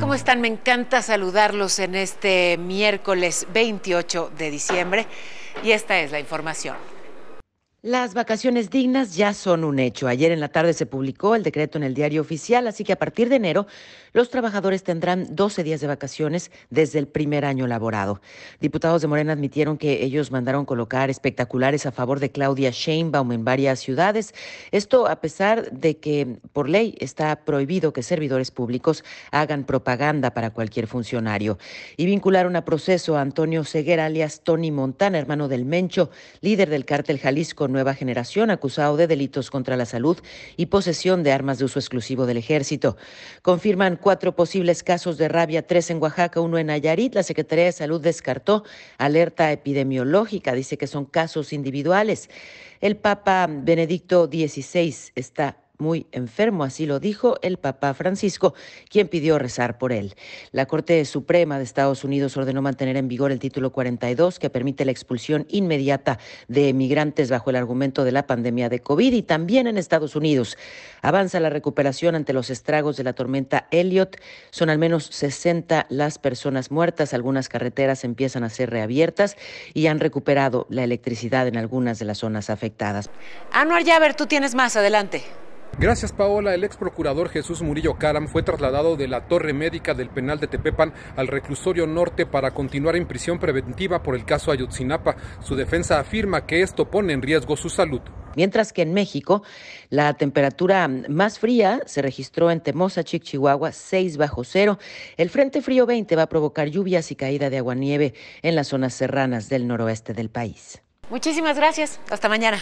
¿Cómo están? Me encanta saludarlos en este miércoles 28 de diciembre y esta es la información. Las vacaciones dignas ya son un hecho. Ayer en la tarde se publicó el decreto en el Diario Oficial, así que a partir de enero los trabajadores tendrán 12 días de vacaciones desde el primer año laborado. Diputados de Morena admitieron que ellos mandaron colocar espectaculares a favor de Claudia Sheinbaum en varias ciudades. Esto a pesar de que por ley está prohibido que servidores públicos hagan propaganda para cualquier funcionario. Y vincularon a proceso a Antonio Seguer, alias Tony Montana, hermano del Mencho, líder del cártel Jalisco Nueva Generación, acusado de delitos contra la salud y posesión de armas de uso exclusivo del Ejército. Confirman 4 posibles casos de rabia, 3 en Oaxaca, 1 en Nayarit. La Secretaría de Salud descartó alerta epidemiológica, dice que son casos individuales. El Papa Benedicto XVI está muy enfermo, así lo dijo el Papa Francisco, quien pidió rezar por él. La Corte Suprema de Estados Unidos ordenó mantener en vigor el título 42, que permite la expulsión inmediata de emigrantes bajo el argumento de la pandemia de COVID. Y también en Estados Unidos avanza la recuperación ante los estragos de la tormenta Elliot. Son al menos 60 las personas muertas. Algunas carreteras empiezan a ser reabiertas y han recuperado la electricidad en algunas de las zonas afectadas. Anuar Jáber, tú tienes más, adelante. Gracias, Paola. El ex procurador Jesús Murillo Karam fue trasladado de la torre médica del penal de Tepepan al reclusorio norte para continuar en prisión preventiva por el caso Ayutzinapa. Su defensa afirma que esto pone en riesgo su salud. Mientras que en México, la temperatura más fría se registró en Temosachic, Chihuahua, 6 bajo cero. El Frente Frío 20 va a provocar lluvias y caída de aguanieve en las zonas serranas del noroeste del país. Muchísimas gracias. Hasta mañana.